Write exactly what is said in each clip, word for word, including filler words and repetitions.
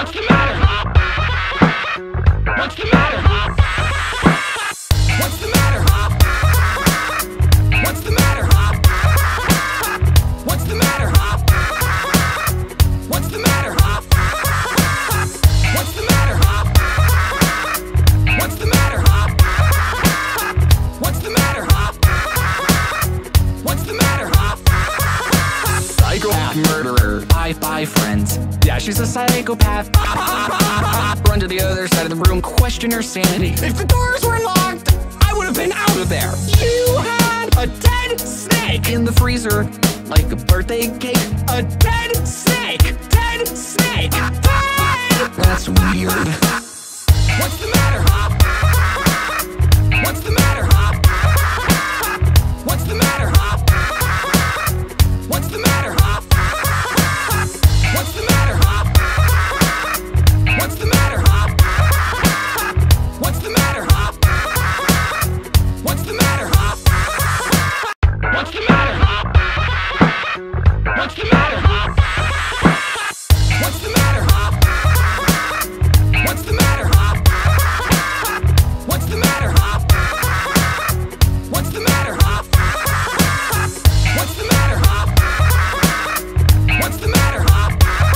What's the matter? What's the matter? What's the matter? What's the matter? What's the matter? What's the matter? What's the matter? What's the matter? What's the matter? What's the matter? Psychopath murderer, bye bye friends. Yeah, she's a psychopath. Run to the other side of the room, question her sanity. If the doors were locked, I would have been out of there. You had a dead snake in the freezer, like a birthday cake. A dead snake, dead snake, dead. That's weird. What's the matter? What's the matter? What's the matter? What's the matter? What's the matter? What's the matter? What's the matter? What's the matter? What's the matter? What's the matter? What's the matter? What's the matter? What's the matter? What's the matter? What's the matter? What's the matter? What's the matter? What's the matter?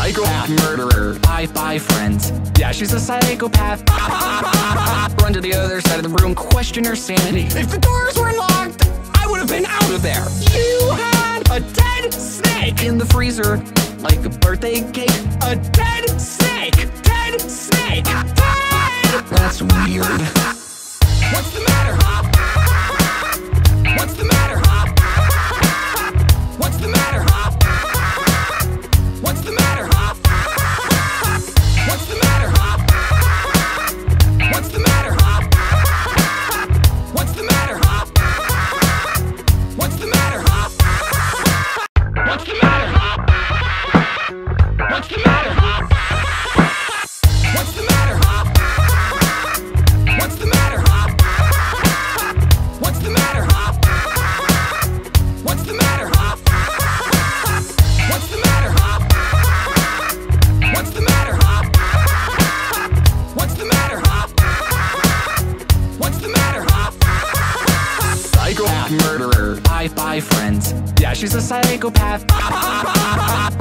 Psychopath murderer, bye bye friends. Yeah, she's a psychopath. Run to the other side of the room, question her sanity. If the doors were locked, I would have been out of there. You had a dead snake in the freezer, like a birthday cake. A dead snake, dead snake, dead. That's weird. What's the matter? What's the matter? What's the matter? What's the matter? What's the matter? What's the matter? What's the matter? What's the matter? What's the matter? What's the matter? What's the matter? What's the matter? What's the matter? What's the matter? What's the matter? What's the matter? What's the matter? What's the matter? Psychopath murderer, bye bye friends. Yeah, she's a psychopath.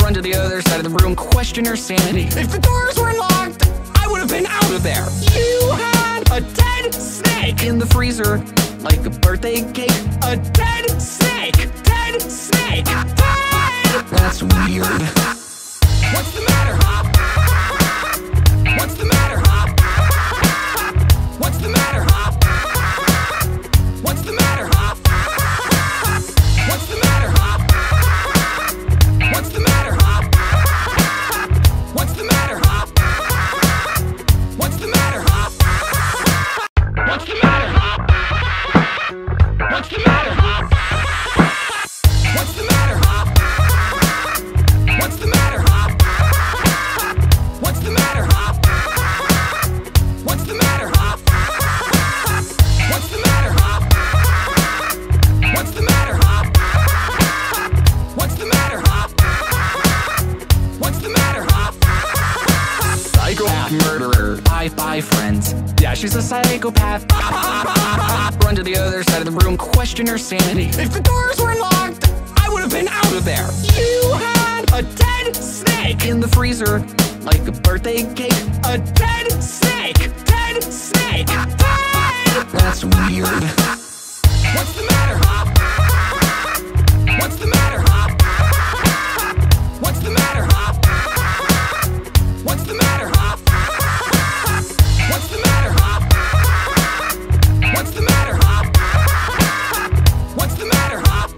Run to the other side of the room, question her sanity. If the doors were locked, I would have been out of there. You had a dead snake in the freezer, like a birthday cake. A dead snake, dead snake, dead. That's weird. What's the matter? What's the matter? What's the matter? What's the matter? What's the matter? What's the matter? What's the matter? What's the matter? What's the matter? What's the matter? What's the matter? What's the matter? What's the matter? What's the matter? What's the matter? What's the matter? What's the matter? What's the matter? Psychopath murderer, bye bye friends. Yeah, she's a psychopath. Run to the other side of the room, question her sanity. If the doors were locked, I would have been out of there. You had a dead snake in the freezer, like a birthday cake. A dead snake, dead snake, dead. That's weird. What's the matter? What's the matter? What's the matter? What's the matter? What's the matter? What's the matter? What's the matter? What's the matter? What's the matter? What's the matter? What's the matter? What's the matter? a murderer. I buy friends. Yeah, she's a psychopath. Run to the other side of the room, question her sanity. If the doors were locked, I would have been out of there. You had a dead snake in the freezer, like a birthday cake. A dead snake, dead snake, dead. That's weird. What's the matter? What's the matter? What's the matter? What's the matter? What's the matter? What's the matter? What's the matter?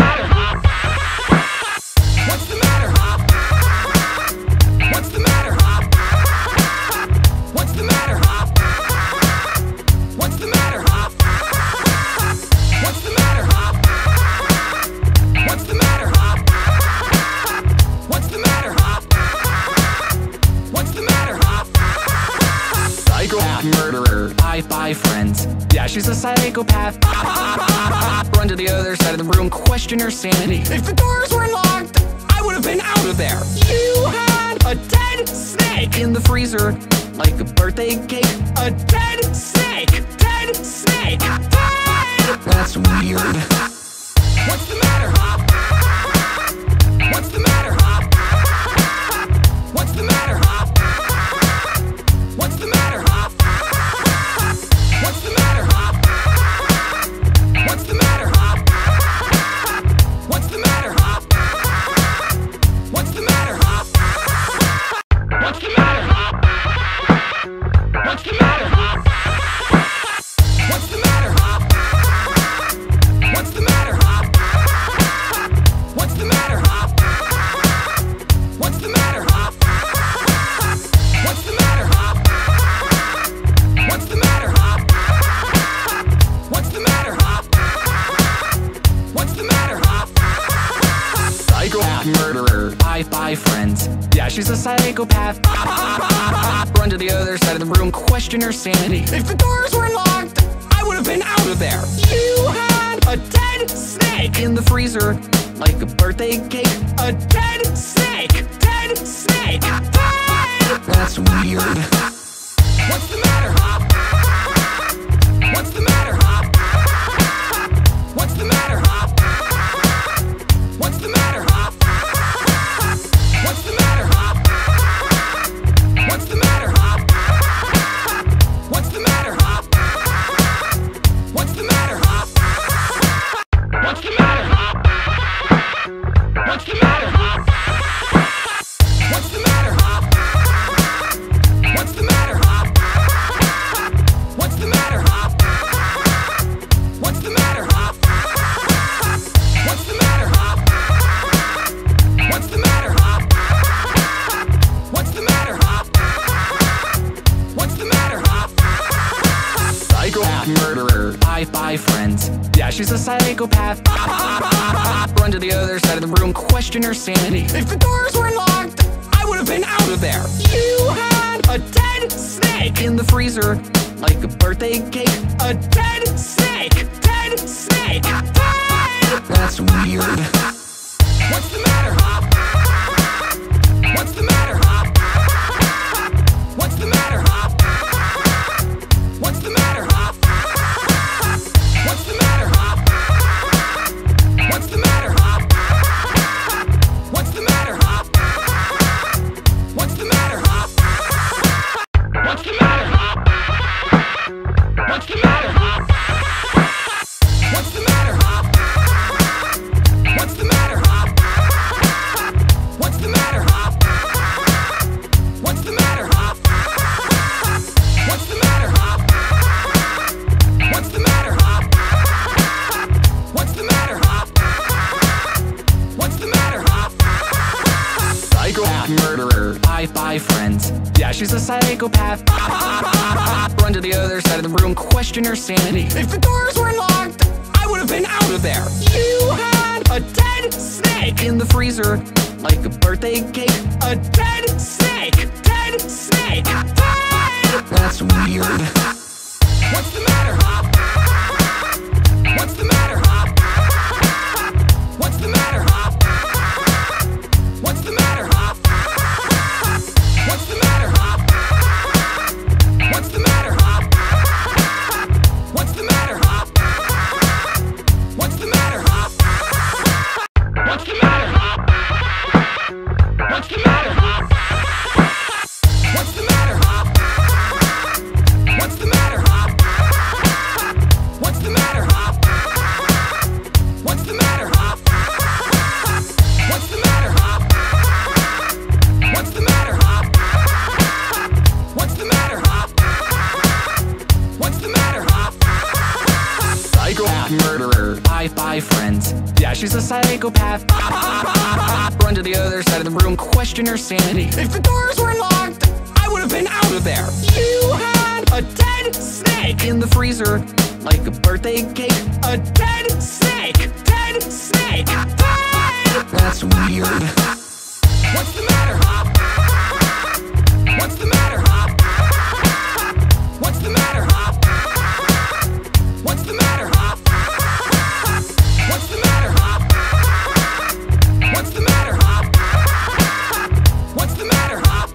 matter? What's the matter? What's the matter? What's the matter? What's the matter? What's the matter? What's the matter? What's the matter? What's the matter? What's the matter? Psychopath murderer. I buy friends. Yeah, she's a psychopath. Run to the other side of the room, question her sanity. If the doors were locked, I would have been out of there. You had a dead snake in the freezer, like a birthday cake. A dead snake, dead snake, dead. That's weird. What's the matter? What's the matter? What's the matter? What's the matter? What's the matter? What's the matter? What's the matter? What's the matter? What's the matter? What's the matter? What's the matter? What's the matter? What's the matter? What's the matter? What's the matter? What's the matter? What's the matter? What's the matter? Psychopath murderer. I buy friends. Yeah, she's a psychopath. Run to the other side of the room, question her sanity. If the doors were locked, I would have been out of there. You had a dead snake in the freezer, like a birthday cake. A dead snake, dead snake, dead. That's weird. What's the matter? What's the matter? What's the matter? What's the matter? What's the matter? What's the matter? What's the matter? What's the matter? What's the matter? What's the matter? What's the matter? What's the matter? What's the matter? What's the matter? What's the matter? What's the matter? What's the matter? What's the matter? Psychopath murderer. I buy friends. Yeah, she's a psychopath. Run to the other side of the room, question her sanity. If the doors were locked, I would have been out of there. You had a dead snake in the freezer, like a birthday cake. A dead snake, dead snake, dead. That's weird. What's the matter? What's the matter? What's the matter? What's the matter? What's the matter? What's the matter? What's the matter? What's the matter? What's the matter? What's the matter? What's the matter? What's the matter? What's the matter? What's the matter? What's the matter? What's the matter? What's the matter? What's the matter? Psychopath murderer. I buy friends. Yeah, she's a psychopath. Run to the other side of the room, question her sanity. If the doors were locked, I would have been out of there. You had a dead snake in the freezer, like a birthday cake. A dead snake, dead snake, dead. That's weird. What's the matter? What's the matter? What's Yeah, she's a psychopath. Run to the other side of the room, question her sanity. If the doors were locked, I would have been out of there. You had a dead snake in the freezer, like a birthday cake. A dead snake, dead snake, dead. That's weird. What's the matter, huh? What's the matter, huh? What's the matter, huh? What's the matter, huh? What's the matter, huh? What's the matter, huh?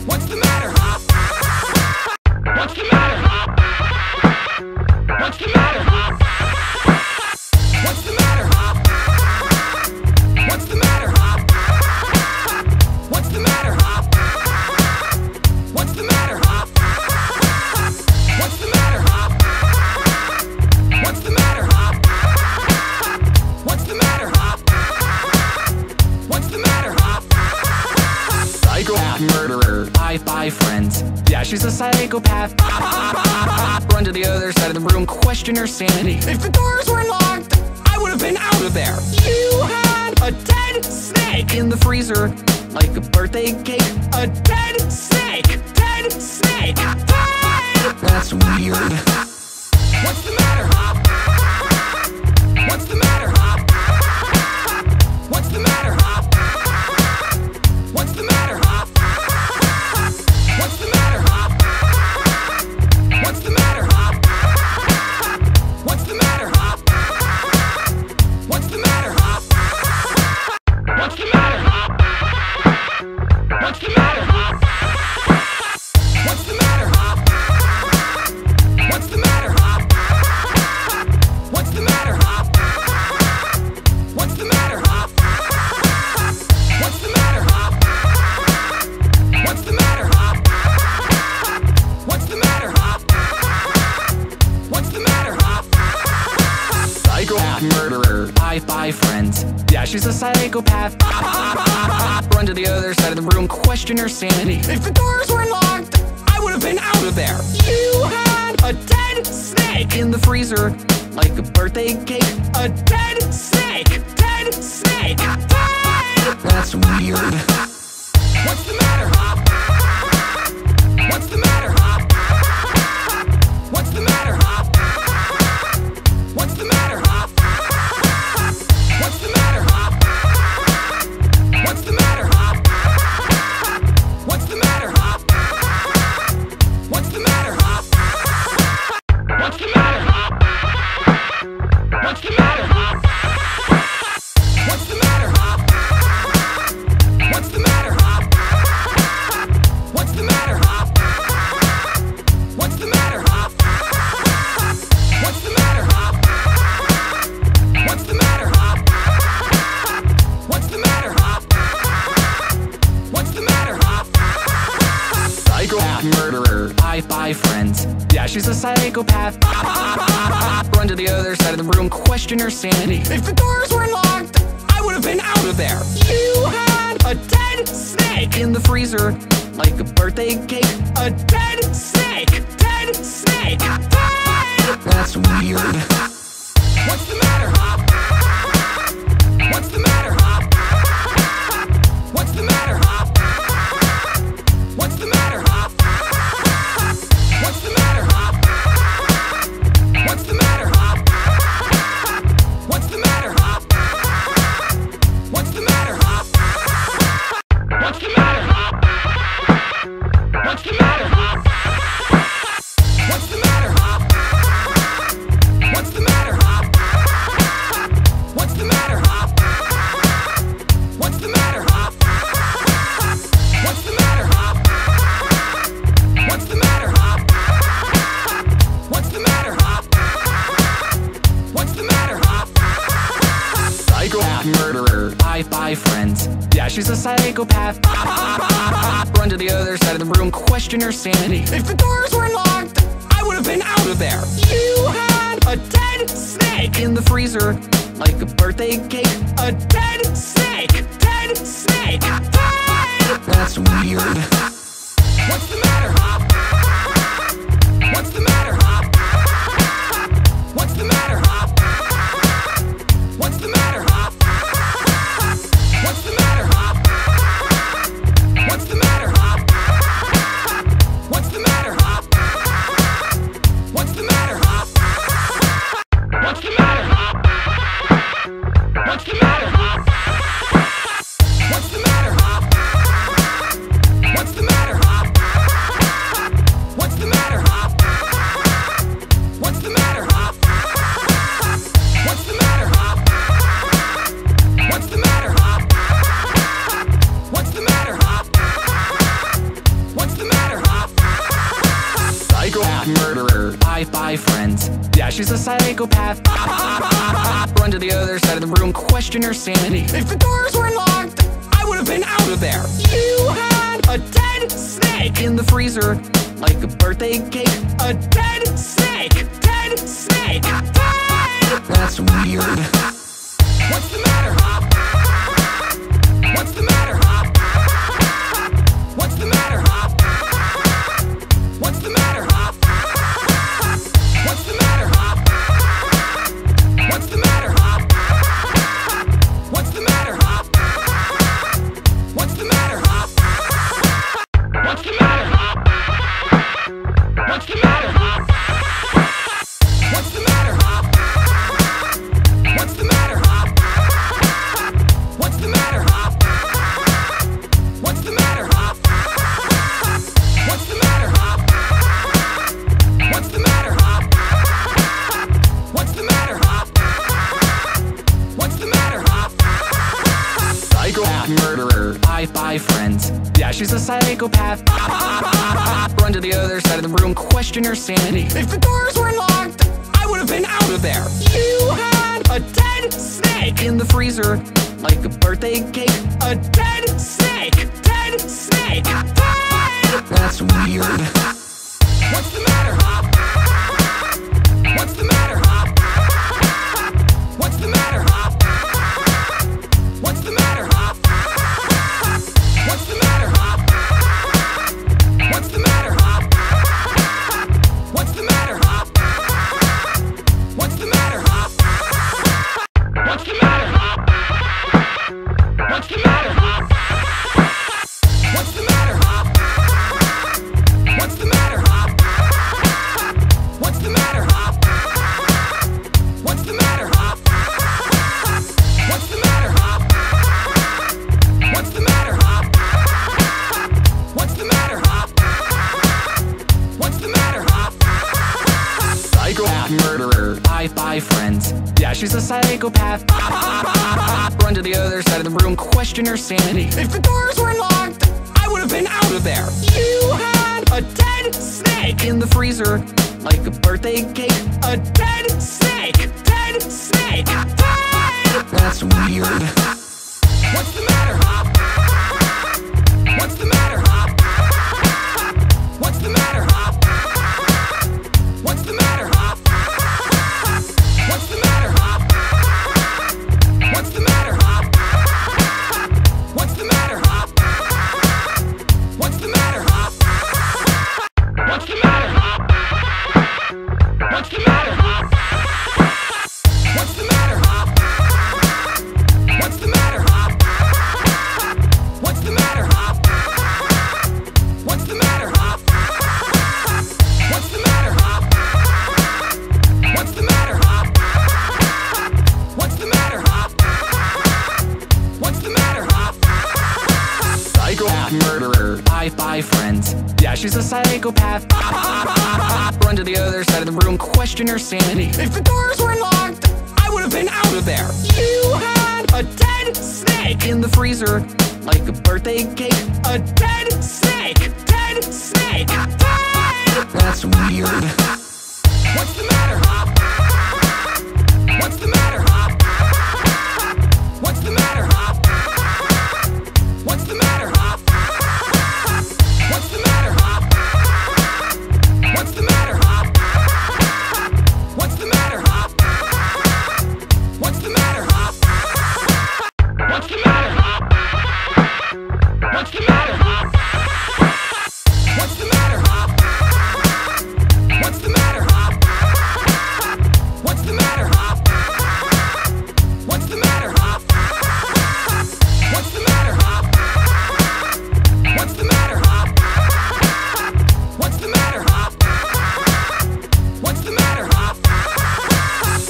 What's the matter, huh? What's the matter, huh? What's the matter, huh? What's the matter, huh? What's the matter, huh? What's the matter, huh? What's the matter, huh? What's the matter, huh? What's the matter, huh? What's the matter, huh? What's the matter, huh? What's the matter, huh? Psychopath murderer, I buy friends. Yeah, she's a psychopath. Run to the other side of the room, question her sanity. If the doors were locked, I would have been out of there. You had a dead snake in the freezer, like a birthday cake. A dead snake, dead snake, dead. That's weird. What's the matter, huh? What's the matter, huh? What's the matter, huh? What's the matter, huh? What's the matter, huh? What's the matter, huh? What's the matter, huh? What's the matter, huh? What's the matter, huh? What's the matter, huh? What's the matter, huh? What's the matter, huh? What's the matter, huh? What's the matter, huh? What's the matter, huh? What's the matter, huh? What's the matter, huh? What's the matter, huh? Psychopath murderer, I buy friends. Yeah, she's a psychopath. Run to the other side of the room, question her sanity. If the doors were locked, I would have been out of there. You had a dead snake in the freezer, like a birthday cake. A dead snake, dead snake, dead. That's weird. What's the matter, huh? What's the matter, huh? What's the matter, huh? What's the matter, huh? What's the matter, huh? What's the matter, huh? What's the matter, huh? What's the matter, huh? What's the matter, huh? What's the matter, huh? What's the matter, huh? What's the matter, huh? What's the matter, huh? What's the matter, huh? What's the matter, huh? What's the matter, huh? What's the matter, huh? What's the matter, huh? Psychopath murderer, I buy friends. Yeah, she's a psychopath. Run to the other side of the room, question her sanity. If the doors were locked, I would have been out of there. You had a dead snake in the freezer, like a birthday cake. A dead snake, dead snake, dead. That's weird. What's the matter, huh? What's the matter, huh? What's the matter, huh? What's the matter, huh? What's the matter, huh? What's the matter, huh? What's the matter, huh? What's the matter, huh? What's the matter, huh? What's the matter, huh? What's the matter, huh? What's the matter, huh? What's the matter, huh? What's the matter, huh? What's the matter, huh? What's the matter, huh? What's the matter, huh? What's the matter, huh? Psychopath murderer, I buy friends. Yeah, she's a psychopath. Run to the other side of the room, question her sanity. If the doors were locked, I would have been out of there. You had a dead snake in the freezer, like a birthday cake. A dead snake, dead snake, dead. That's weird. What's the matter, huh? What's the matter, huh? What's the matter, huh? she's a psychopath. Run to the other side of the room, question her sanity. If the doors were locked, I would have been out of there. You had a dead snake in the freezer, like a birthday cake. A dead snake, dead snake, dead. That's weird. What's the matter? What's the matter? What's the matter? What's the matter? What's the matter? What's the matter? What's the matter? What's the matter? What's the matter? What's the matter? What's the matter? What's the matter? What's the matter? What's the matter? What's the matter? What's the matter? What's the matter? What's the matter? Psychopath murderer, bye-bye friends. Yeah, she's a psychopath. Run to the other side of the room, question her sanity. If the doors were locked, I would have been out of there. You had a dead snake in the freezer, like a birthday cake. A dead snake, dead snake, dead. That's weird. What's the matter? What's the matter? What's the matter? What's the matter? What's the matter? What's the matter? What's the matter? What's the matter? What's the matter? What's the matter? What's the matter? What's the matter? What's the matter? What's the matter? What's the matter? What's the matter? What's the matter? What's the matter? Psychopath murderer, bye-bye friends. Yeah, she's a psychopath. Run to the other side of the room, question her sanity. If the doors were locked, I would have been out of there. You had a dead snake in the freezer, like a birthday cake. A dead snake, dead snake, dead. That's weird. What's the matter? What's the matter? What's the matter? What's the matter? What's the matter? What's the matter? What's the matter? What's the matter? What's the matter? What's the matter? What's the matter? What's the matter? What's the matter? What's the matter? What's the matter? What's the matter? What's the matter? What's the matter?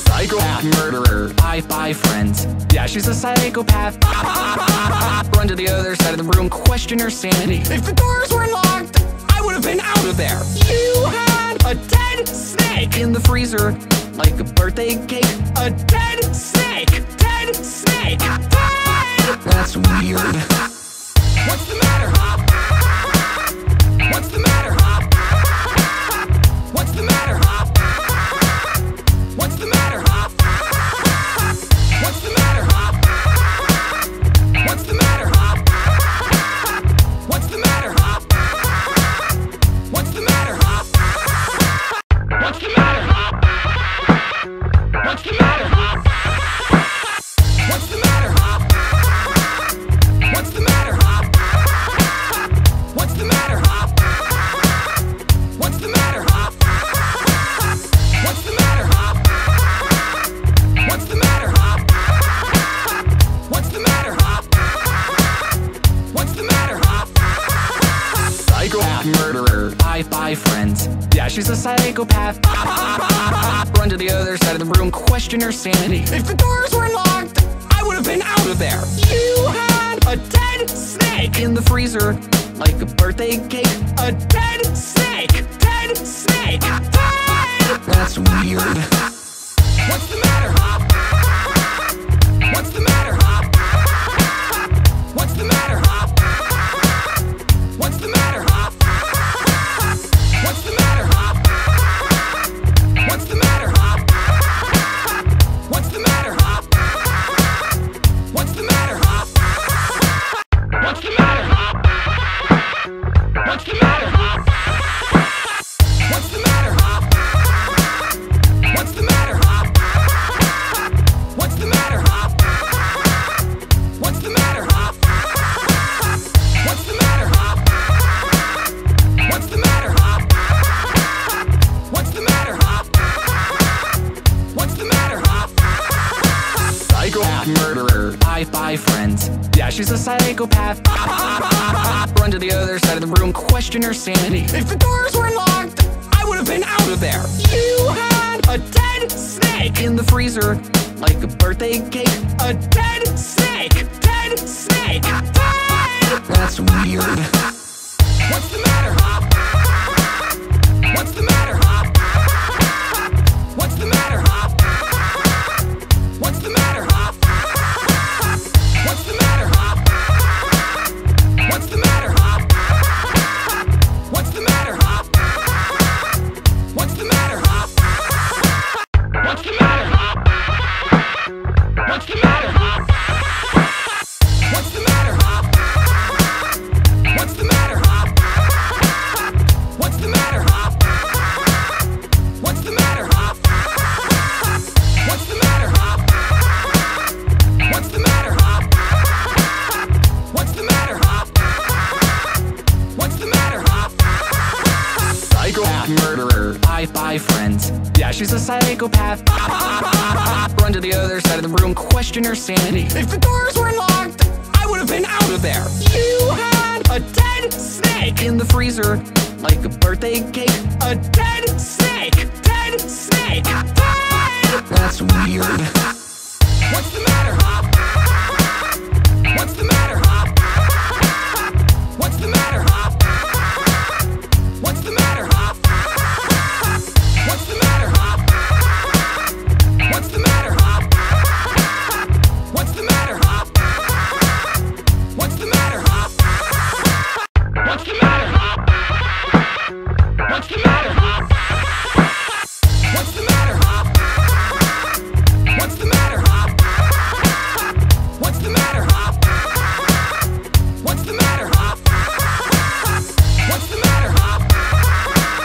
Psychopath murderer, bye-bye friends. Yeah, she's a psychopath. Run to the other side of the room, question her sanity. If the doors were locked, I would have been out of there. You had a dead snake in the freezer, like a birthday cake. A dead snake, dead snake, dead. That's weird. What's the matter? What's the matter? What's the matter? What's the matter? What's the matter? What's the matter? What's the matter? What's the matter? What's the matter? What's the matter? What's the matter? What's the matter? What's the matter? What's the matter? What's the matter? What's the matter? What's the matter? What's the matter? Psychopath murderer, bye-bye friends. Yeah, she's a psychopath. Run to the other side of the room, question her sanity. If the doors were locked, I would have been out of there. You had a dead snake in the freezer, like a birthday cake. A dead snake, dead snake, dead. That's weird. What's the matter? What's the matter? What's the matter? trash. She's a psychopath. Run to the other side of the room, question her sanity. If the doors were locked, I would have been out of there. You had a dead snake in the freezer, like a birthday cake. A dead snake, dead snake, dead. That's weird. What's the matter? What's the matter? What's the matter? What's the matter? What's the matter? What's the matter? What's the matter? What's the matter? What's the matter? What's the matter? What's the matter? What's the matter? What's the matter? What's the matter? What's the matter? What's the matter? What's the matter? What's the matter? Psychopath murderer. Bye bye friends. Yeah, she's a psychopath. Run to the other side of the room, question her sanity. If the doors were locked, I would have been out of there. You had a dead snake in the freezer, like a birthday cake. A dead snake, dead snake, dead. That's weird. What's the matter? What's the matter? What's the matter? What's the matter? What's the matter? What's the matter? What's the matter? What's the matter? What's the matter? What's the matter? What's the matter? What's the matter? What's the matter? What's the matter? What's the matter? What's the matter? What's the matter? What's the matter? Psychopath murderer. Bye bye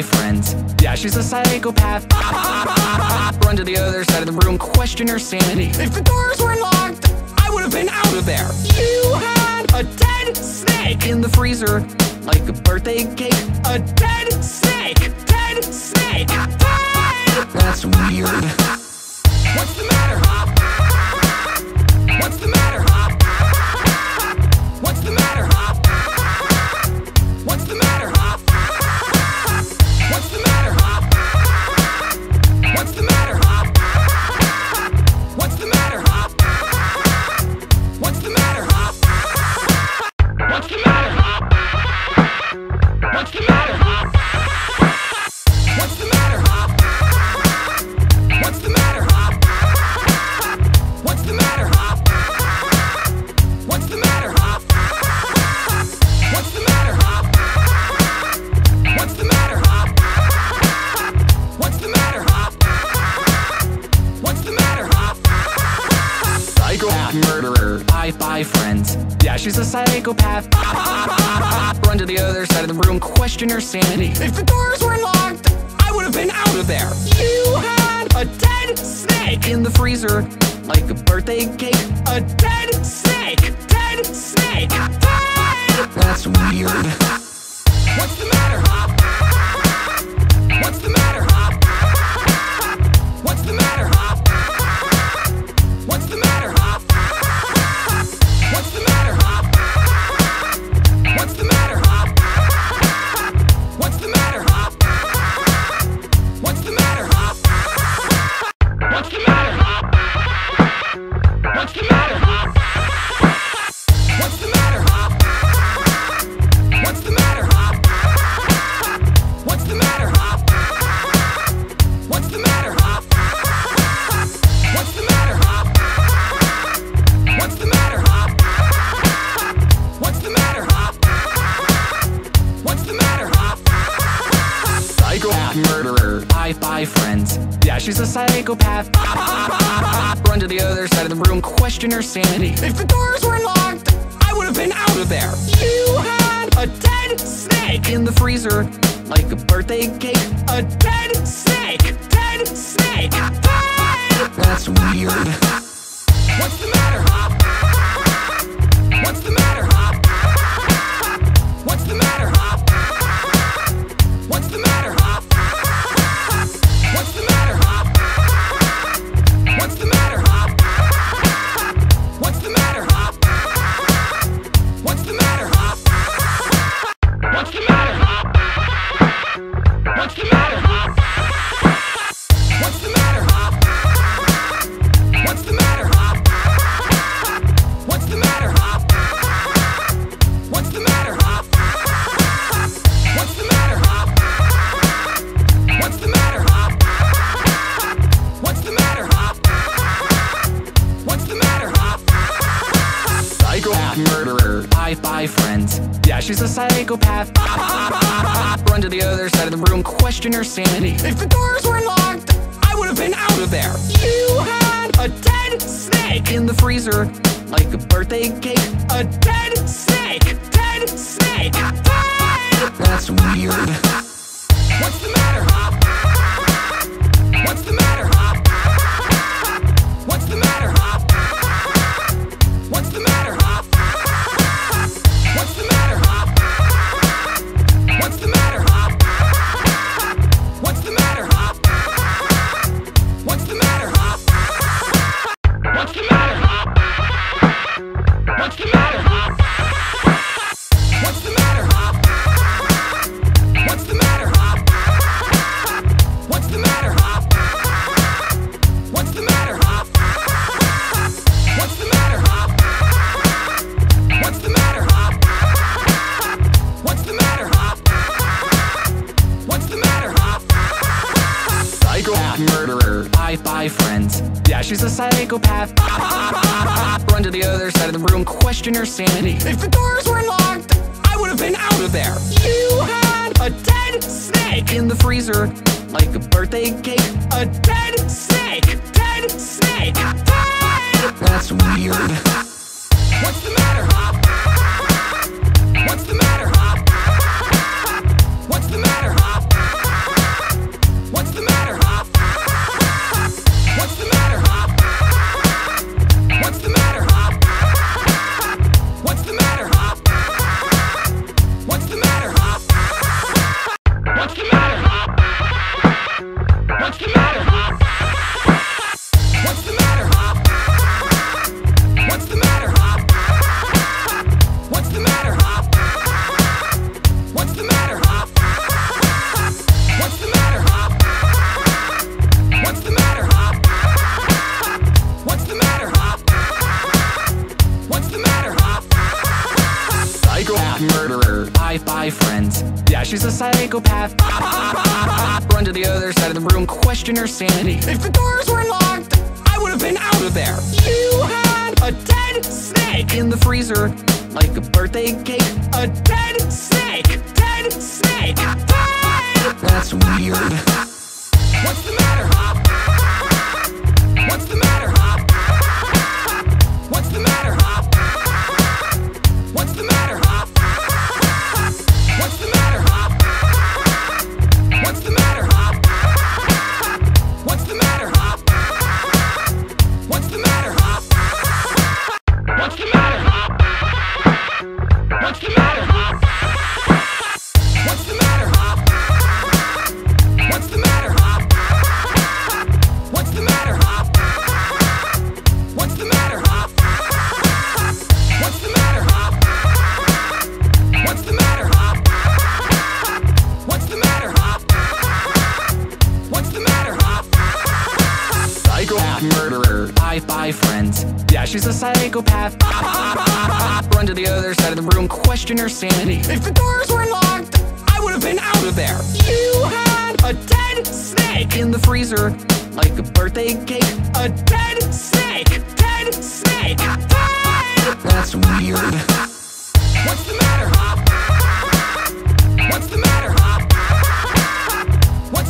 friends. Yeah, she's a psychopath. Run to the other side of the room, question her sanity. If the doors were locked, I would have been out of there. You had a dead snake in the freezer, like a birthday cake. A dead snake, dead snake, dead. That's weird. What's the matter? What's the matter? What's the matter? What's the matter? What's the matter? What's the matter? What's the matter? What's the matter? What's the matter? What's the matter? What's the matter? What's the matter? What's the matter? What's the matter? What's the matter? What's the matter? What's the matter? What's the matter? Psychopath murderer. Bye bye friends. Yeah, she's a psychopath. Run to the other side of the room, question her sanity. If the doors were locked, I would have been out of there. You had a dead snake in the freezer, like a birthday cake. A dead snake, dead snake, dead. That's weird. What's the matter? What's the matter? What's the matter? What's the matter? What's the matter? What's the matter? What's the matter? What's the matter? What's the matter? What's the matter? What's the matter? What's the matter? What's the matter? What's the matter? What's the matter? What's the matter? What's the matter? What's the matter? Psychopath murderer. Bye bye friends. Yeah, she's a psychopath. Run to the other side of the room, question her sanity. If the doors were locked, I would have been out of there. You had a dead snake in the freezer, like a birthday cake. A dead snake, dead snake, dead. That's weird. What's the matter? What's the matter? What's the matter? not murderer. I buy friends. Yeah, she's a psychopath. Run to the other side of the room, question her sanity. If the doors were locked, I would have been out of there. You had a dead snake in the freezer, like a birthday cake. A dead snake, dead snake, dead. That's weird. What's the matter, huh? What's the matter, huh? What's the matter, huh? What's the matter, huh? What's the matter, huh? What's the matter, huh? What's the matter, huh? What's the matter, huh? What's the matter, huh? What's the matter, huh? What's the matter, huh? What's the matter, huh? What's the matter, huh? What's the matter, huh? What's the matter, huh? What's the matter, huh? What's the matter, huh? What's the matter, huh? Psychopath murderer. I buy friends. Yeah, she's a psychopath. Run to the other side of the room, question her sanity. If the doors were locked, I would have been out of there. You had a dead snake in the freezer, like a birthday cake. A dead snake, dead snake, dead. That's weird. What's the matter, huh? What's the matter, huh? What's the matter, huh? What's the matter, huh? What's the matter, huh? What's the matter, huh? What's the matter, huh? What's the matter, huh? What's the matter, huh? What's the matter, huh? What's the matter, huh? What's the matter, huh? What's the matter, huh? What's the matter, huh? What's the matter, huh? What's the matter, huh? What's the matter, huh? What's the matter, huh? Psychopath murderer. I buy friends. Yeah, she's a psychopath. Run to the other side of the room, question her sanity. If the doors were locked, I would have been out of there. You had a dead snake in the freezer, like a birthday cake. A dead snake, dead snake, dead. That's weird. What's the matter, huh? What's the matter, huh? What's the matter, huh? What's the matter, huh? What's the matter, huh? What's the matter, huh? What's the matter, huh? What's the matter, huh? What's the matter, huh? What's the matter, huh? What's the matter, huh? What's the matter, huh? What's the matter, huh? What's the matter, huh? What's the matter, huh? What's the matter, huh? What's the matter, huh? What's the matter, huh? Psychopath murderer. I buy friends. Yeah, she's a psychopath. Run to the other side of the room, question her sanity. If the doors were locked, I would have been out of there. You had a dead snake in the freezer, like a birthday cake. A dead snake, dead snake, dead. That's weird. What's the matter, huh? What's the matter, huh? What's the matter, huh? What's the matter, huh? What's the matter, huh? What's the matter, huh? What's the matter, huh? What's the matter, huh? What's the matter, huh? What's the matter, huh? What's the matter, huh? What's the matter, huh? What's the matter, huh? What's the matter, huh? What's the matter, huh? What's the matter, huh? What's the matter, huh? What's the matter, huh? Psychopath murderer. I buy friends. Yeah, she's a psychopath. Run to the other side of the room, question her sanity. If the doors were locked, I would have been out of there. You had a dead snake in the freezer, like a birthday cake. A dead snake, dead snake, dead. That's weird. What's the matter, huh? What's the matter, huh? What's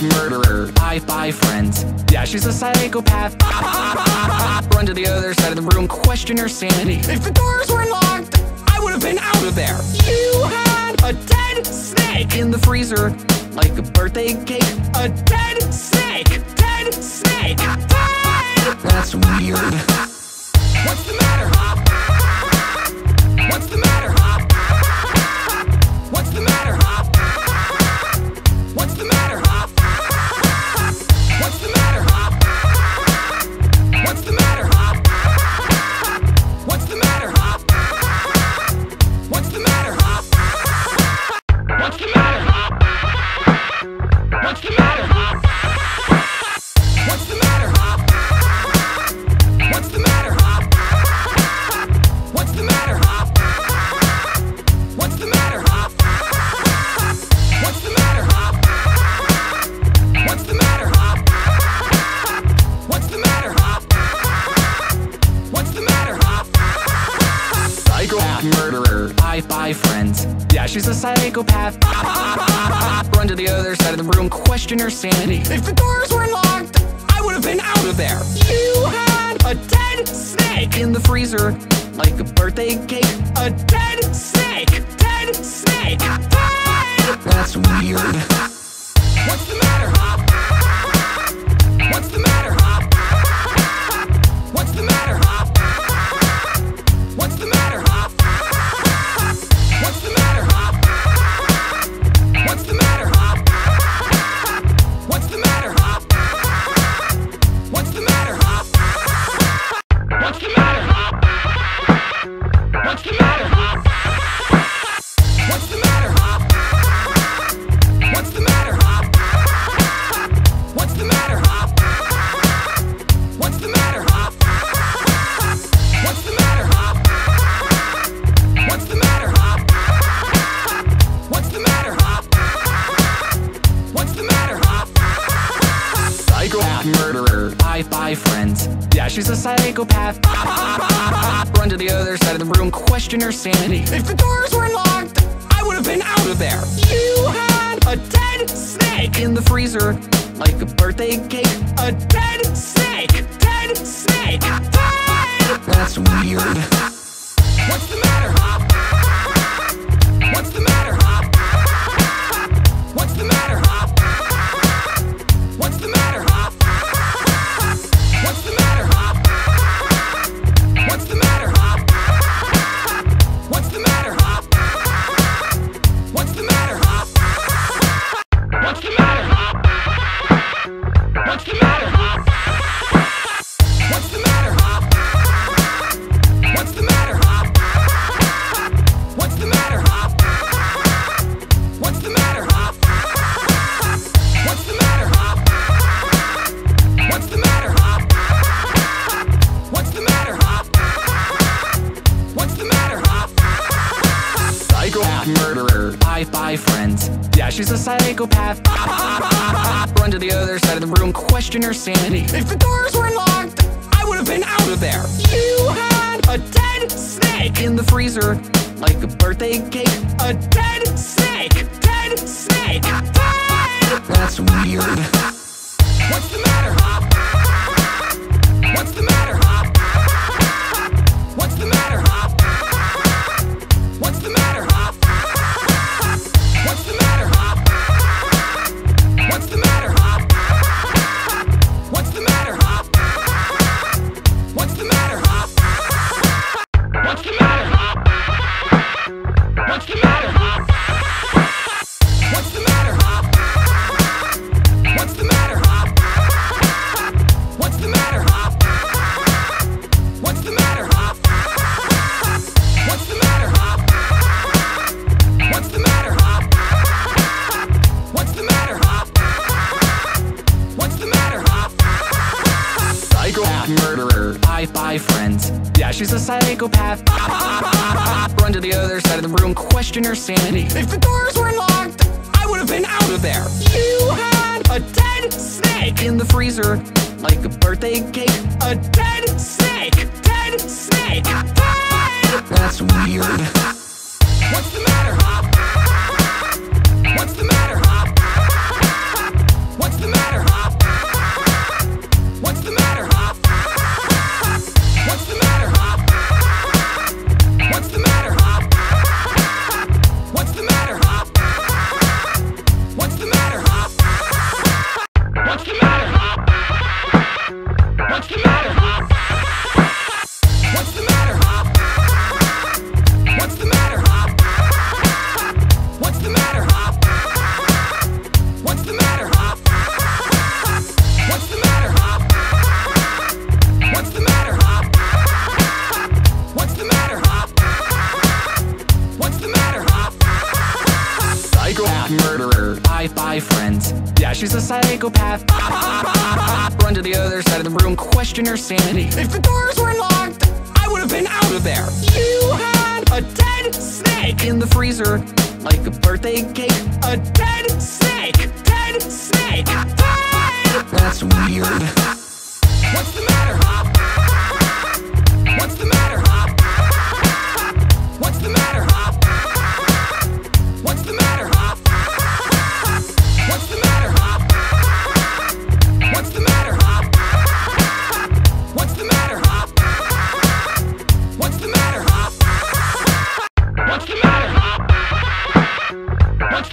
not murderer. I buy friends. Yeah, she's a psychopath. Run to the other side of the room, question her sanity. If the doors were locked, I would have been out of there. You had a dead snake in the freezer, like a birthday cake. A dead snake, dead snake, dead. That's weird. What's the matter? What's the matter? What's the matter? What's the matter? What's the matter? What's the matter? What's the matter? What's the matter? What's the matter? What's the matter? Murderer. I buy friends. Yeah, she's a psychopath. Run to the other side of the room, question her sanity. If the doors were locked, I would have been out of there. You had a dead snake in the freezer, like a birthday cake. A dead snake, dead snake, dead. That's weird. What's the matter? What's the matter? What's the matter? What's the matter? Murderer. I buy friends. Yeah, she's a psychopath. Run to the other side of the room, question her sanity. If the doors were locked, I would have been out of there. You had a dead snake in the freezer, like a birthday cake. A dead snake, dead snake, dead. That's weird. What's the matter? What's the matter? What's the matter? What's the matter? What's the matter? What's the matter? What's the matter? What's the matter? What's the matter? What's the matter? What's the matter? What's the matter? What's the matter? What's the matter? What's the matter? What's the matter? Murderer. I buy friends. Yeah, she's a psychopath. Run to the other side of the room, question her sanity. If the doors were locked, I would have been out of there. You had a dead snake in the freezer, like a birthday cake. A dead snake, dead snake, dead. That's weird. What's the matter? What's the matter? What's the matter? What's the matter? What's the matter? What's the matter? What's the matter? What's the matter? What's the matter? What's the matter? What's the matter? What's the matter? What's the matter? What's the matter? What's the matter? What's the matter? What's the matter? What's the matter? Psychopath murderer. I buy friends. Yeah, she's a psychopath. Run to the other side of the room, question her sanity. If the doors were locked, I would have been out of there. You had a dead snake in the freezer, like a birthday cake. A dead snake, dead snake, dead. That's weird. What's the matter? What's the matter? What's life by friends. Yeah, she's a psychopath. Run to the other side of the room, question her sanity. If the doors were locked, I would have been out of there. You had a dead snake in the freezer, like a birthday cake. A dead snake, dead snake, dead. That's weird. What's the matter? What's the matter? What's the matter? What's the matter? What's the matter? What's the matter? What's the matter? What's the matter? What's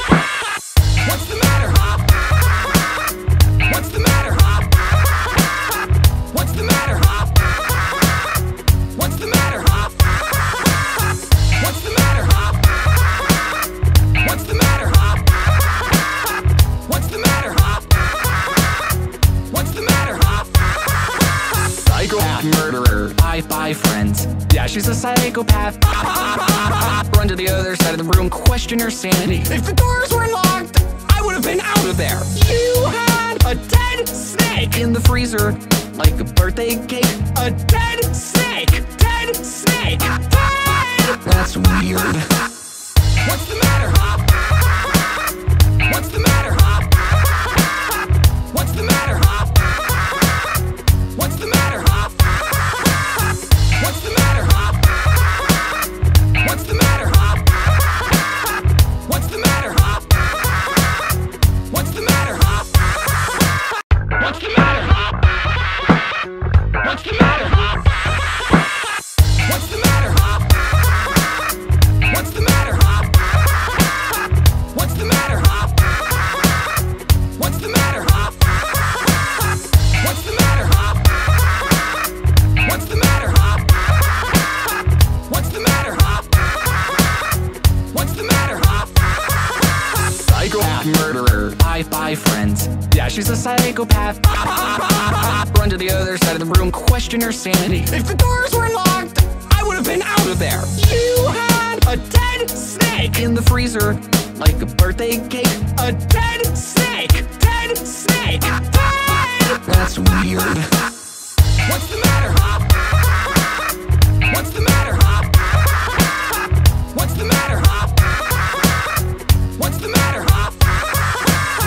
the matter? What's the matter? What's the matter? What's the matter? What's the matter? What's the matter? What's the matter? What's the matter? What's the matter? What's the matter? Psychopath murderer, I buy friends. Yeah, she's a psychopath. Run to the other side of the room, question her sanity. If the doors were locked, I would have been out of there. You had a dead snake in the freezer, like a birthday cake. A dead snake, dead snake, dead. That's weird. What's the matter? What's the matter? What's the matter? What's the matter? What's the matter? What's the matter? What's the matter? What's the matter? What's the matter? What's the matter?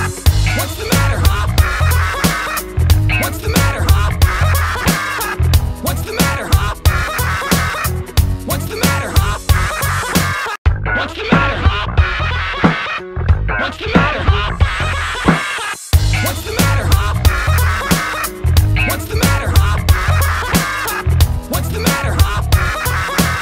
What's the matter? What's the matter? What's the matter? What's the matter? What's the matter? What's the matter? What's the matter? What's the matter?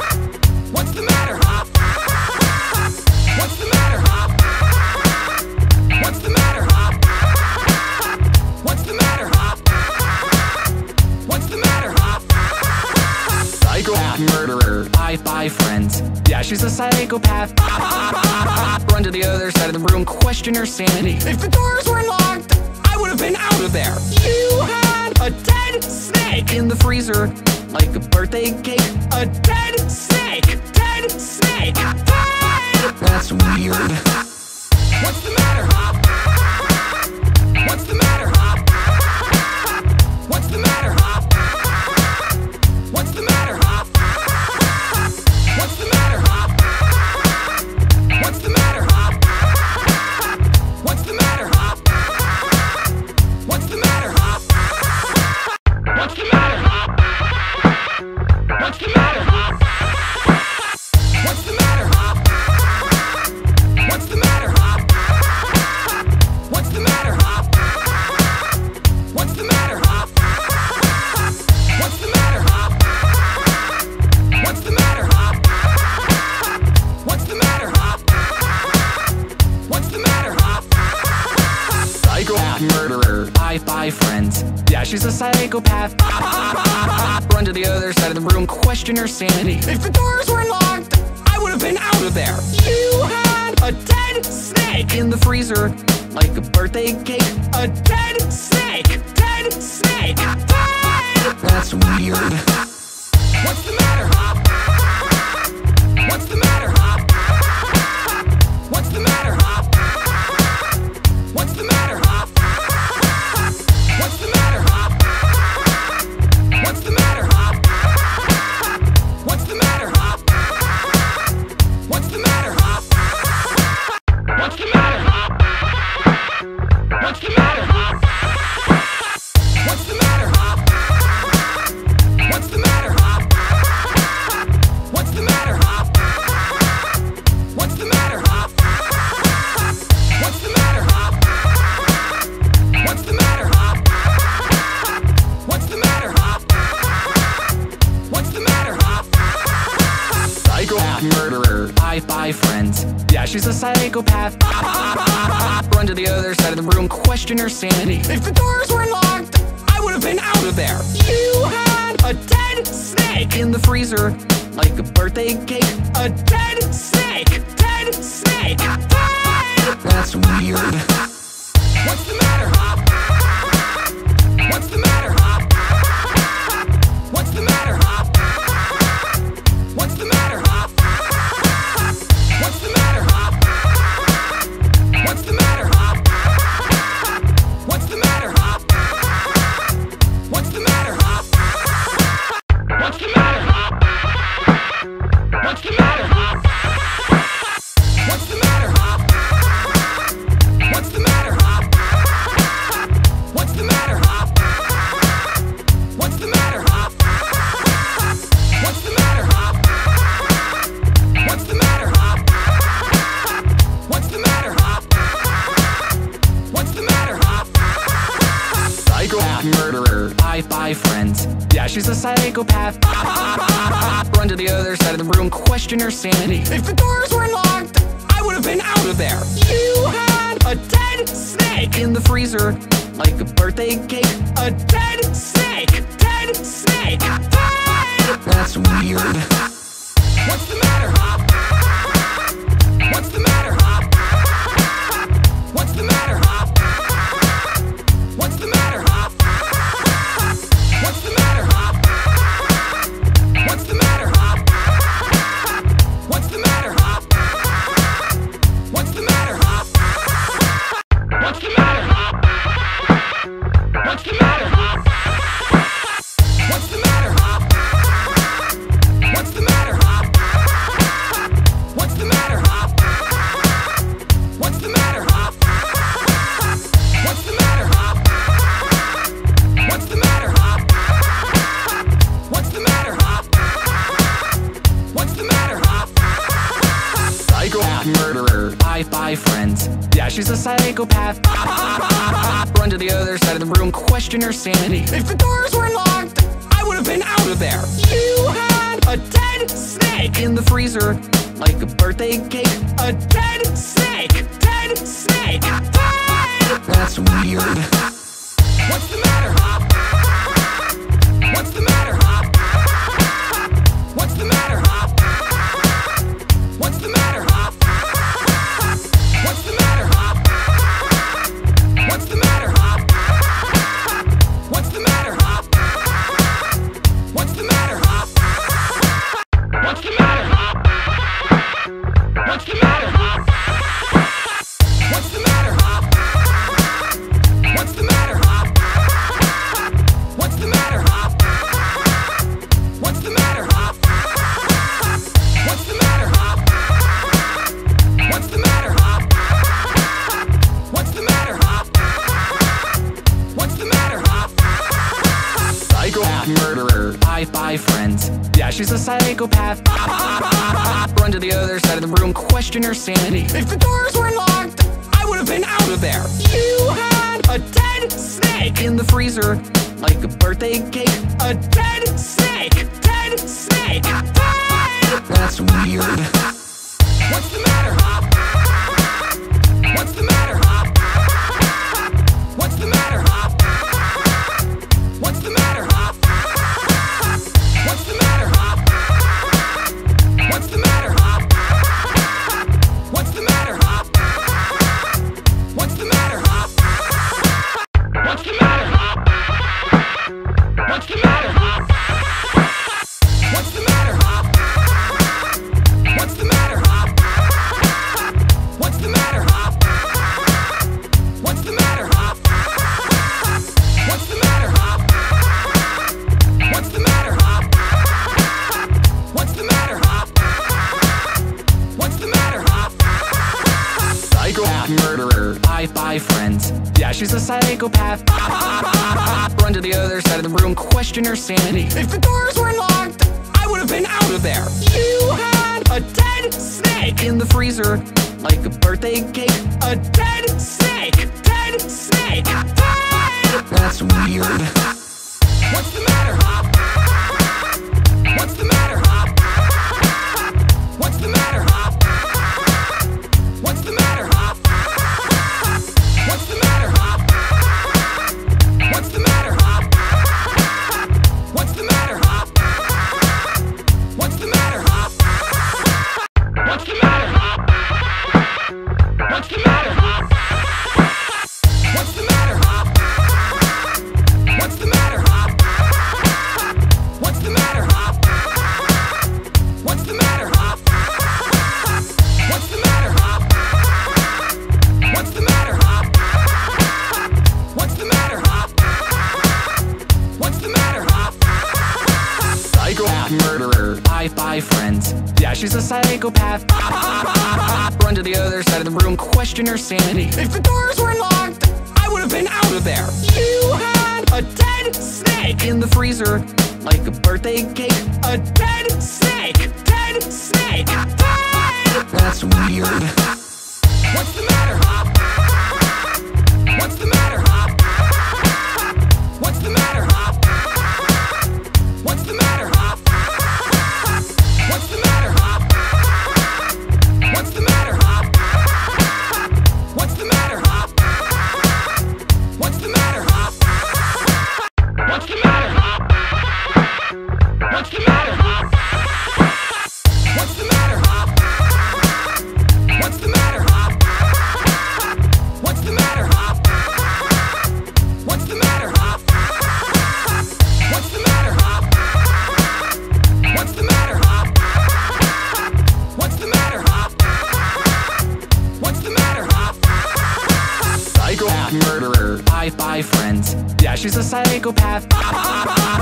Psychopath murderer, I buy friends. Yeah, she's a psychopath. Run to the other side of the room, question her sanity. If the doors were locked, I would have been out of there. You had a dead snake in the freezer, like a birthday cake. A dead snake, dead snake, dead. That's weird. What's the matter? What's the matter? What's the matter? What's the matter? What's the matter? What's the matter? What's the matter? What's the matter? What's the matter? What's the matter? What's the matter? What's the matter? What's the matter? What's the matter? What's the matter? What's the matter? What's the matter? What's the matter? Psychopath murderer, I buy friends. Yeah, she's a psychopath. Run to the other side of the room, question her sanity. If the doors were locked, I would have been out of there. You had a dead snake in the freezer, like a birthday cake. A dead snake, dead snake, dead. That's weird. What's the matter? What's the matter? What's the matter? What's the matter? What's the matter? What's the matter? What's the matter? What's the matter? What's the matter? What's the matter? What's the matter? What's the matter? What's the matter? What's the matter? What's the matter? What's the matter? What's the matter? What's the matter? Psychopath murderer, I buy friends. Yeah, she's a psychopath. Run to the other side of the room, question her sanity. If the doors were locked, I would have been out of there. You had a dead snake in the freezer, like a birthday cake. A dead snake, dead snake, dead. That's weird. What's the matter? What's the matter? What's the matter? What's the matter, huh? What's the matter, huh? What's the matter, huh? What's the matter, huh? What's the matter, huh? What's the matter, huh? What's the matter, huh? What's the matter, huh? What's the matter, huh? Psycho murderer, bye bye friends. Yeah, she's a psychopath. Run to the other side of the room, question her sanity. If the doors were locked, I would have been out of there. You had a dead snake in the freezer, like a birthday cake. A dead snake, dead snake, dead. That's weird. What's the matter, huh? What's the matter, huh? What's the matter, huh? What's the matter, huh? What's the matter, huh? What's the matter, huh? What's the matter, huh? What's the matter, huh? What's the matter, huh? What's the matter, huh? What's the matter, huh? What's the matter, huh? What's the matter, huh? What's the matter, huh? What's the matter, huh? What's the matter, huh? What's the matter, huh? What's the matter, huh? Psycho murderer, bye bye friends. Yeah, she's a psychopath. Run to the other side of the room, question her sanity. If the doors were locked, I would have been out of there. You had a dead snake in the freezer, like a birthday cake. A dead snake, dead snake, dead. That's weird. What's the matter, huh? What's the matter, huh? What's the matter, huh? What's the matter, huh? What's the matter, huh? What's the matter, huh? What's the matter, huh? What's the matter, huh? What's the matter, huh? What's the matter, huh? What's the matter, huh? What's the matter, huh? What's the matter, huh? What's the matter, huh? What's the matter, huh? What's the matter, huh? What's the matter, huh? What's the matter, huh? Psycho murderer, bye bye friends. Yeah, she's a psychopath. Run to the other side of the room, question her sanity. If the doors were locked, I would have been out of there. You had a dead snake in the freezer, like a birthday cake. A dead snake, dead snake, dead. That's weird. What's the matter, huh? What's the matter, huh? What's the matter, huh? What's the matter, huh? What's the matter, huh? What's the matter, huh? What's the matter, huh? What's the matter, huh? What's the matter, huh? What's the matter, huh? What's the matter, huh? What's the matter, huh? What's the matter, huh? What's the matter, huh? What's the matter, huh? What's the matter, huh? What's the matter, huh? What's the matter, huh? Psycho murderer, bye bye friends. Yeah, she's a psychopath. Run to the other side of the room, question her sanity. If the doors were locked, I would have been out of there. You had a dead snake in the freezer, like a birthday cake. A dead snake, dead snake, dead. That's weird. What's the matter, huh? What's the matter, huh? What's the matter, huh? What's the matter, huh? What's the matter, huh? What's the matter, huh? What's the matter, huh? What's the matter, huh? What's the matter, huh? What's the matter, huh? What's the matter, huh? What's the matter, huh? What's the matter, huh? her bye bye friends. Yeah, she's a psychopath. Run to the other side of the room, question her sanity. If the doors were locked, I would have been out of there. You had a dead snake in the freezer, like a birthday cake. A dead snake, dead snake, dead. That's weird. What's the matter? What's the matter? What's the matter? What's the matter? What's the matter? What's the matter? What's the matter? What's the matter? What's the matter? What's the matter? What's the matter? What's the matter? What's the matter? What's the matter? What's the matter? What's the matter? What's the matter? What's the matter? Psychopath murderer, bye bye friends. Yeah, she's a psychopath. Run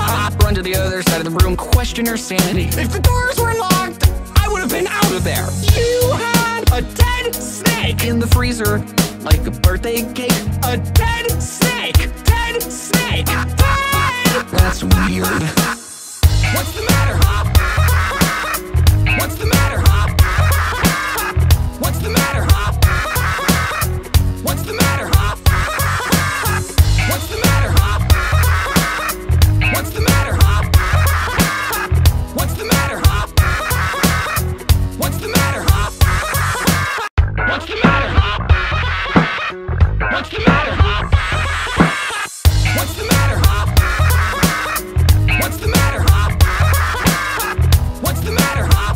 to the other side of the room, question her sanity. If the doors were locked, I would have been out of there. You had a dead snake in the freezer, like a birthday cake. A dead snake, dead snake, dead. That's weird. What's the matter? What's the matter? What's the matter? What's the matter? What's the matter? What's the matter? What's the matter? What's the matter? What's the matter? What's the matter? What's the matter? What's the matter? What's the matter? What's the matter? What's the matter? What's the matter? What's the matter? What's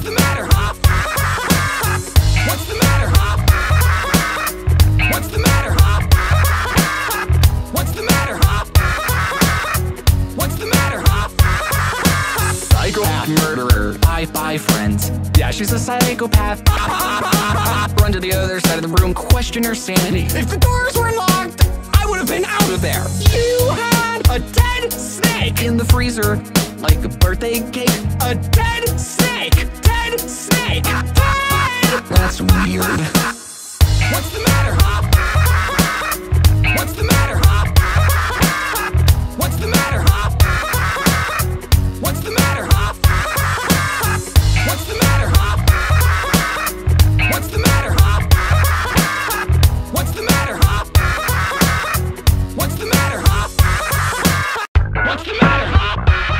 the matter? Psychopath murderer, bye bye friends. Yeah, she's a psychopath. Run to the other side of the room, question her sanity. If the doors were locked, I would have been out of there. You had a dead snake in the freezer, like a birthday cake. A dead snake, dead snake, dead. That's weird. What's the matter? What's the matter? What's the matter? What's the matter? What's the matter? What's the matter? What's the matter? What's the matter? What's the matter? What's the matter? What's the matter? What's the matter? What's the matter? What's the matter? What's the matter? What's the matter? What's the matter? What's the matter?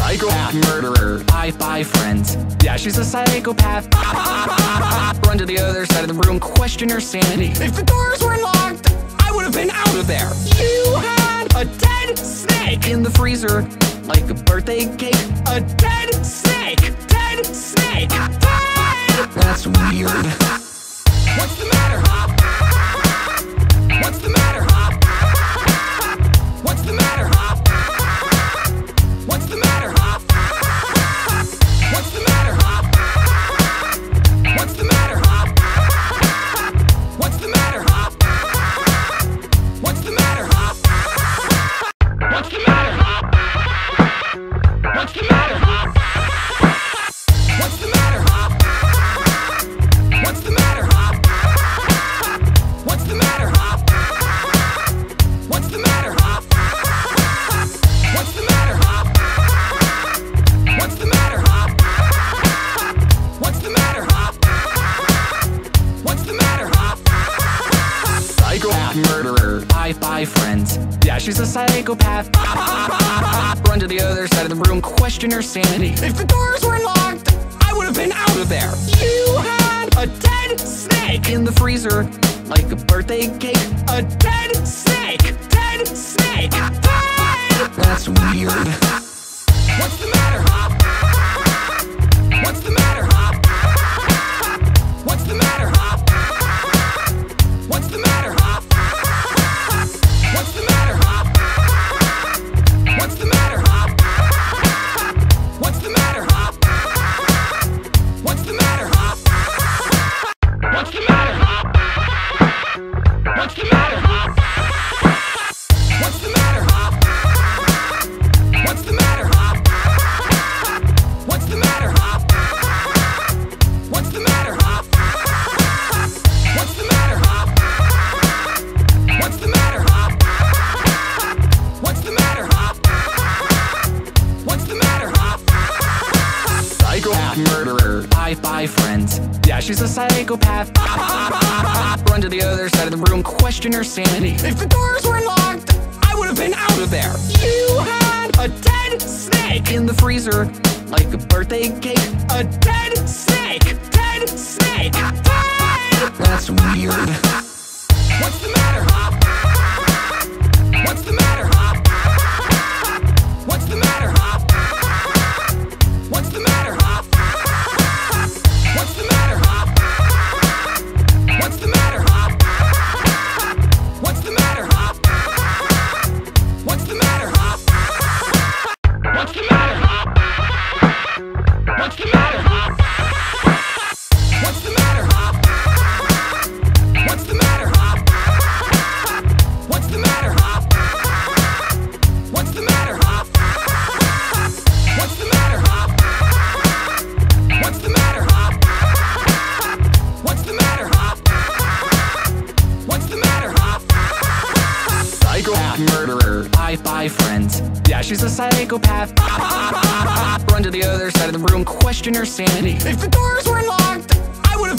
Psychopath murderer, bye bye friends. Yeah, she's a psychopath. Run to the other side of the room, question her sanity. If the doors were locked, I would have been out of there. You had a dead snake in the freezer, like a birthday cake. A dead snake, dead snake, dead. That's weird. What's the matter? What's the matter? What's the matter? What's the matter? What's the matter? What's the matter? What's the matter? What's the matter? What's the matter? What's the matter? What's the matter? What's the matter? What's the matter? What's the matter? What's the matter? What's the matter? What's the matter? What's the matter? Psychopath murderer, bye bye friends. Yeah, she's a psychopath. Run to the other side of the room, question her sanity. If the doors were locked, I would have been out of there. You had a dead snake in the freezer, like a birthday cake. A dead snake, dead snake, dead. That's weird. What's the matter? What's the matter? What's the the matter, huh? What's the matter, huh? What's the matter, huh? What's the matter, huh? What's the matter, huh? What's the matter, huh? What's the matter, huh? What's the matter, huh? What's the matter, huh? What's the matter, huh? What's the matter, huh? What's the matter, huh? What's the matter, huh? What's the matter, huh? What's the matter, huh? What's the matter, huh? Psychopath murderer, bye bye friends. Yeah, she's a psychopath. Run to the other side of the room, question her sanity. If the doors were locked, I would have been out of there. You had a dead snake in the freezer, like a birthday cake. A dead snake, dead snake, dead. That's weird. What's the matter, huh? What's the matter, huh? What's the matter, huh? What's the matter, huh? What's the matter, huh? What's the matter, huh? What's the matter, huh? What's the matter, huh? What's the matter, huh? What's the matter, huh? What's the matter, huh? What's the matter, huh? What's the matter, huh? What's the matter, huh? What's the matter, huh? What's the matter, huh? What's the matter, huh? What's the matter, huh? Psychopath murderer, bye bye friends. Yeah, she's a psychopath. Run to the other side of the room, question her sanity. If the doors were locked, I would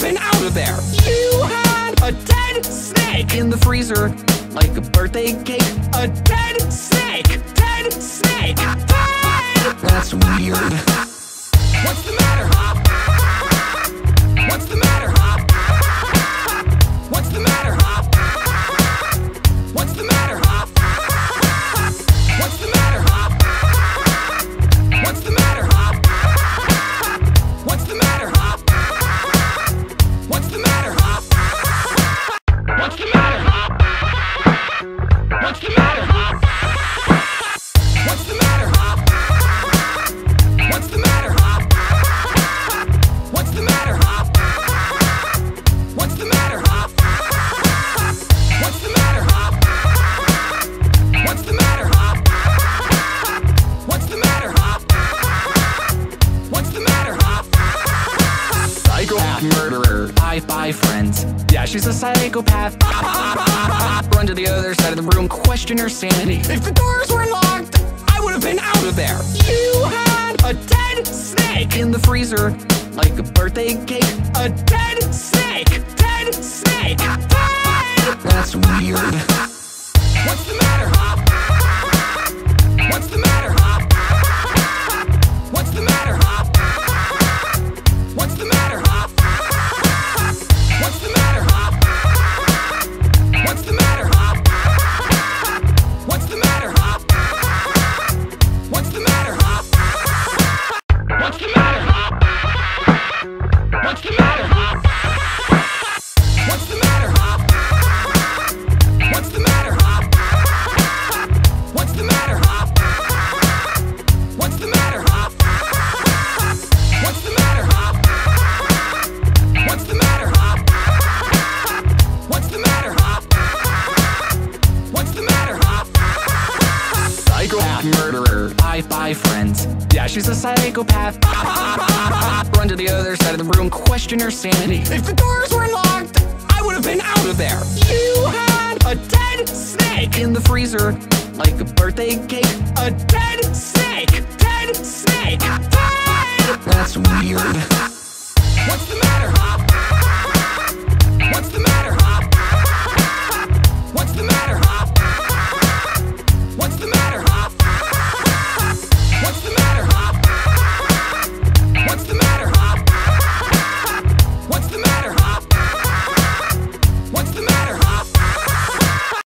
have been out of there. You had a dead snake in the freezer, like a birthday cake. A dead snake, dead snake, dead. That's weird. What's the matter, huh? What's the matter, huh? What's the matter, huh? What's the matter, huh? What's the matter, huh? What's the matter, huh? What's the matter, huh? What's the matter, huh? What's the matter, huh? What's the matter, huh? What's the matter, huh? What's the matter, huh? What's the matter, huh? What's the matter, huh? What's the matter, huh? What's the matter, huh? What's the matter, huh? What's the matter, huh? Psychopath murderer, bye bye friends. Yeah, she's a psychopath. Run to the other side of the room, question her sanity. If the doors were locked, I would have been out of there. You had a dead snake in the freezer, like a birthday cake. A dead snake, dead snake, dead. That's weird. What's the matter, huh? What's the matter, huh? What's the matter, huh? What's the matter, huh? What's the matter, huh? What's the matter, huh? What's the matter, huh? What's the matter, huh? What's the matter, huh? What's the matter, huh? What's the matter, huh? What's the matter, huh? What's the matter, huh? What's the matter, huh? What's the matter, huh? What's the matter, huh? What's the matter, huh? What's the matter, huh? Psychopath murderer, bye bye friends. Yeah, she's a psychopath. Run to the other side of the room, question her sanity. If the doors were locked, I would have been out of there. You had a dead snake in the freezer, like a birthday cake. A dead snake, dead snake, dead. That's weird. What's the matter, huh? What's the matter, huh? What's the matter, huh? What's the matter, huh? What's the matter, huh? What's the matter, huh? What's the matter, huh? What's the matter, huh? What's the matter, huh? What's the matter, huh? What's the matter, huh? What's the murderer. Bye bye, friends. Yeah, she's a psychopath. Run to the other side of the room, question her sanity. If the doors were locked, I would have been out of there. You had a dead snake in the freezer, like a birthday cake. A dead snake! Dead snake! Dead! That's weird.